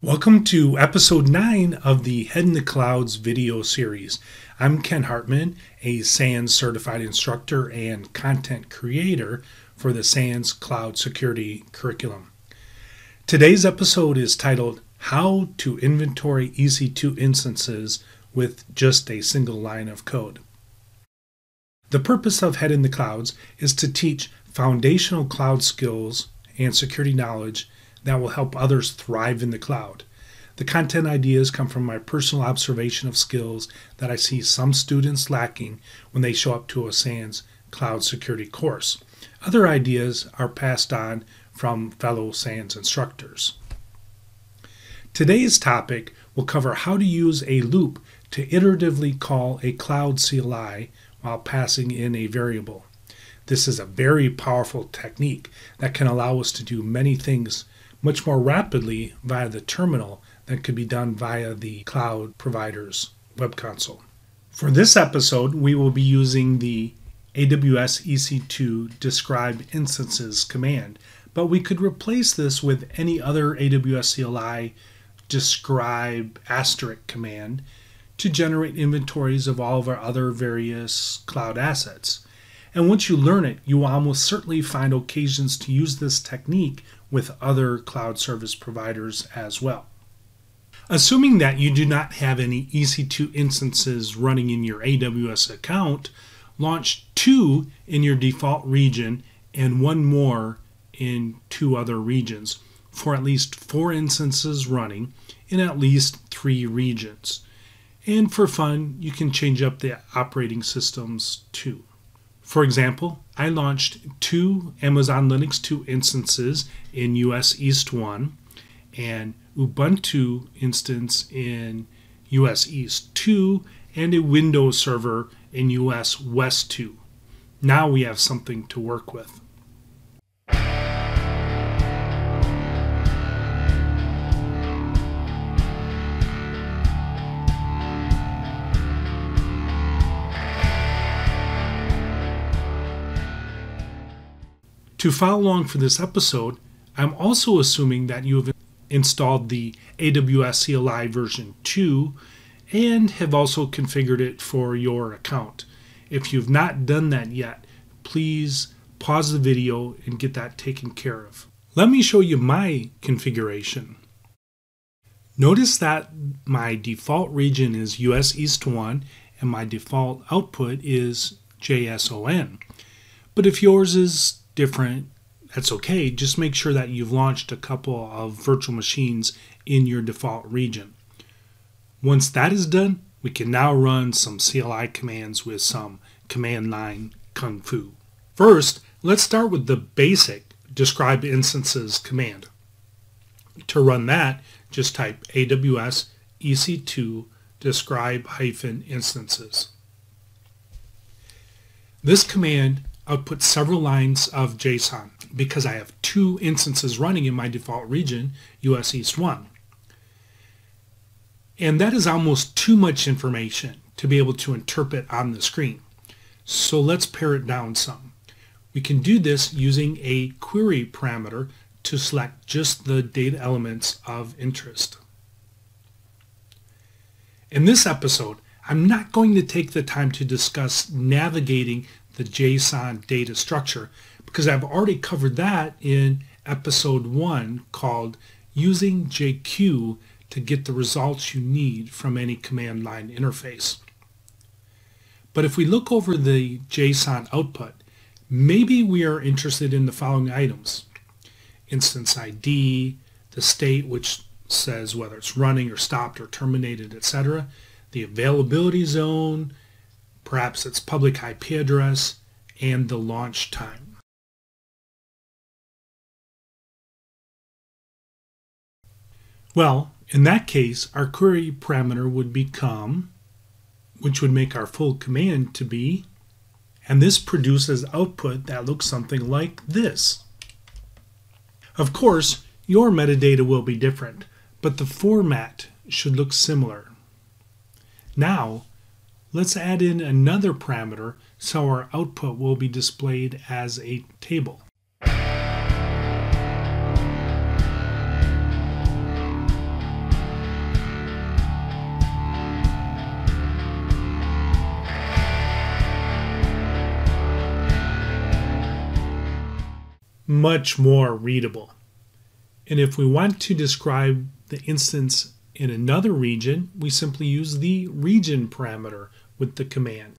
Welcome to episode 9 of the Head in the Clouds video series. I'm Ken Hartman, a SANS certified instructor and content creator for the SANS Cloud Security curriculum. Today's episode is titled How to Inventory EC2 Instances with Just a Single Line of Code. The purpose of Head in the Clouds is to teach foundational cloud skills and security knowledge that will help others thrive in the cloud. The content ideas come from my personal observation of skills that I see some students lacking when they show up to a SANS cloud security course. Other ideas are passed on from fellow SANS instructors. Today's topic will cover how to use a loop to iteratively call a cloud CLI while passing in a variable. This is a very powerful technique that can allow us to do many things much more rapidly via the terminal than could be done via the cloud provider's web console. For this episode, we will be using the AWS EC2 describe instances command, but we could replace this with any other AWS CLI describe asterisk command to generate inventories of all of our other various cloud assets. And once you learn it, you will almost certainly find occasions to use this technique with other cloud service providers as well. Assuming that you do not have any EC2 instances running in your AWS account, launch 2 in your default region and 1 more in 2 other regions for at least 4 instances running in at least 3 regions. And for fun, you can change up the operating systems too. For example, I launched 2 Amazon Linux 2 instances in US East 1 and Ubuntu instance in US East 2 and a Windows Server in US West 2. Now we have something to work with. To follow along for this episode, I'm also assuming that you have installed the AWS CLI version 2 and have also configured it for your account. If you've not done that yet, please pause the video and get that taken care of. Let me show you my configuration. Notice that my default region is US East 1 and my default output is JSON. But if yours is different, that's okay. Just make sure that you've launched a couple of virtual machines in your default region. Once that is done, we can now run some CLI commands with some command line kung fu. First, let's start with the basic describe instances command. To run that, just type AWS EC2 describe-instances. This command outputs several lines of JSON because I have 2 instances running in my default region, US East 1. And that is almost too much information to be able to interpret on the screen. So let's pare it down some. We can do this using a query parameter to select just the data elements of interest. In this episode, I'm not going to take the time to discuss navigating the JSON data structure because I've already covered that in episode 1 called Using JQ to Get the Results You Need from Any Command Line Interface. But if we look over the JSON output, maybe we are interested in the following items: instance ID, the state, which says whether it's running or stopped or terminated, etc., the availability zone, perhaps its public IP address, and the launch time. Well, in that case, our query parameter would become, which would make our full command to be, and this produces output that looks something like this. Of course, your metadata will be different, but the format should look similar. Now, let's add in another parameter so our output will be displayed as a table. much more readable. And if we want to describe the instance in another region, we simply use the region parameter with the command.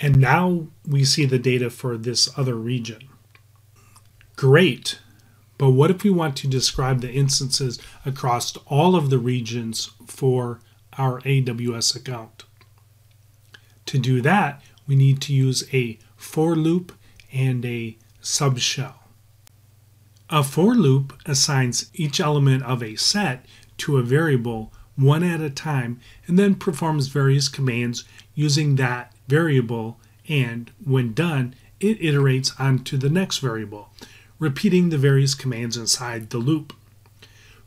And now we see the data for this other region. Great, but what if we want to describe the instances across all of the regions for our AWS account? To do that, we need to use a for loop and a subshell. A for loop assigns each element of a set to a variable one at a time and then performs various commands using that variable, and when done, it iterates onto the next variable, repeating the various commands inside the loop.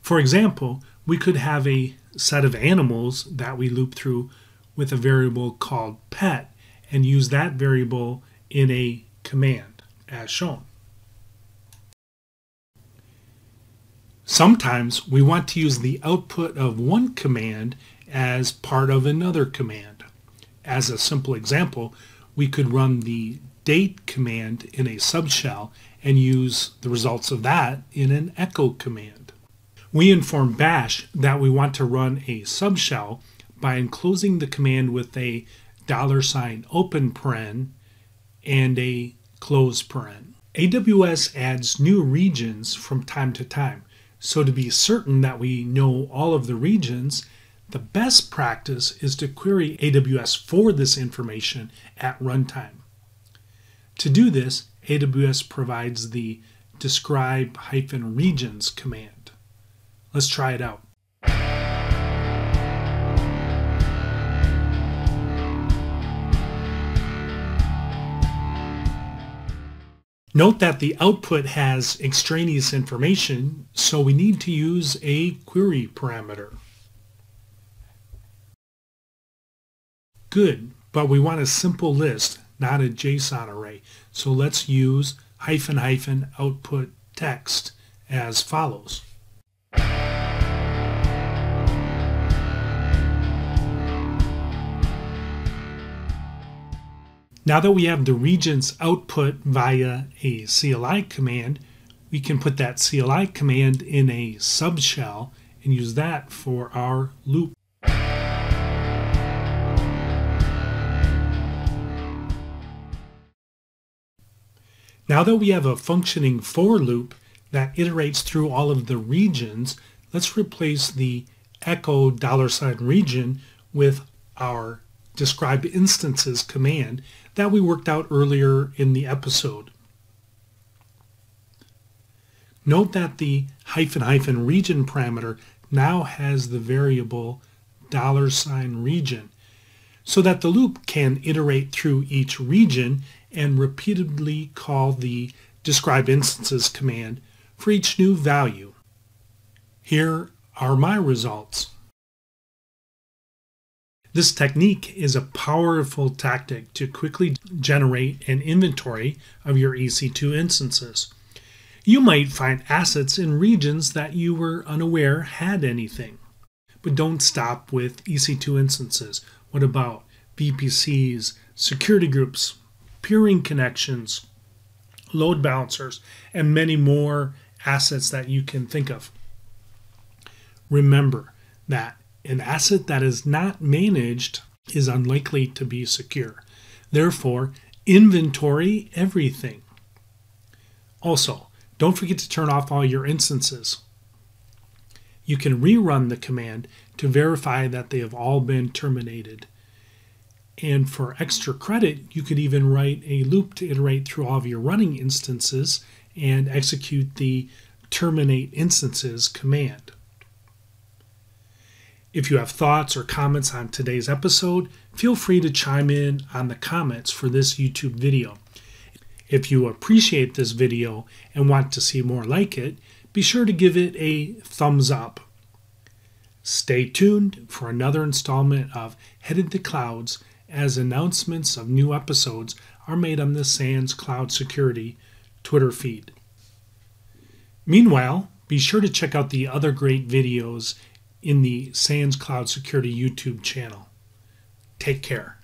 For example, we could have a set of animals that we loop through with a variable called pet and use that variable in a command as shown. Sometimes we want to use the output of one command as part of another command. As a simple example, we could run the date command in a subshell and use the results of that in an echo command. We inform Bash that we want to run a subshell by enclosing the command with a $open paren and a close paren. AWS adds new regions from time to time, so to be certain that we know all of the regions, the best practice is to query AWS for this information at runtime. To do this, AWS provides the describe-regions command. Let's try it out. Note that the output has extraneous information, so we need to use a query parameter. Good, but we want a simple list, not a JSON array. So let's use --output text as follows. Now that we have the region's output via a CLI command, we can put that CLI command in a subshell and use that for our loop. Now that we have a functioning for loop that iterates through all of the regions, let's replace the echo $region with our describe instances command that we worked out earlier in the episode. Note that the --region parameter now has the variable $region, so that the loop can iterate through each region and repeatedly call the describe instances command for each new value. Here are my results. This technique is a powerful tactic to quickly generate an inventory of your EC2 instances. You might find assets in regions that you were unaware had anything. But don't stop with EC2 instances. What about VPCs, security groups, peering connections, load balancers, and many more assets that you can think of? Remember that an asset that is not managed is unlikely to be secure. Therefore, inventory everything. Also, don't forget to turn off all your instances. You can rerun the command to verify that they have all been terminated. And for extra credit, you could even write a loop to iterate through all of your running instances and execute the terminate instances command. If you have thoughts or comments on today's episode, feel free to chime in on the comments for this YouTube video. If you appreciate this video and want to see more like it, be sure to give it a thumbs up. Stay tuned for another installment of Head in the Clouds, as announcements of new episodes are made on the SANS Cloud Security Twitter feed. Meanwhile, Be sure to check out the other great videos in the SANS Cloud Security YouTube channel. Take care.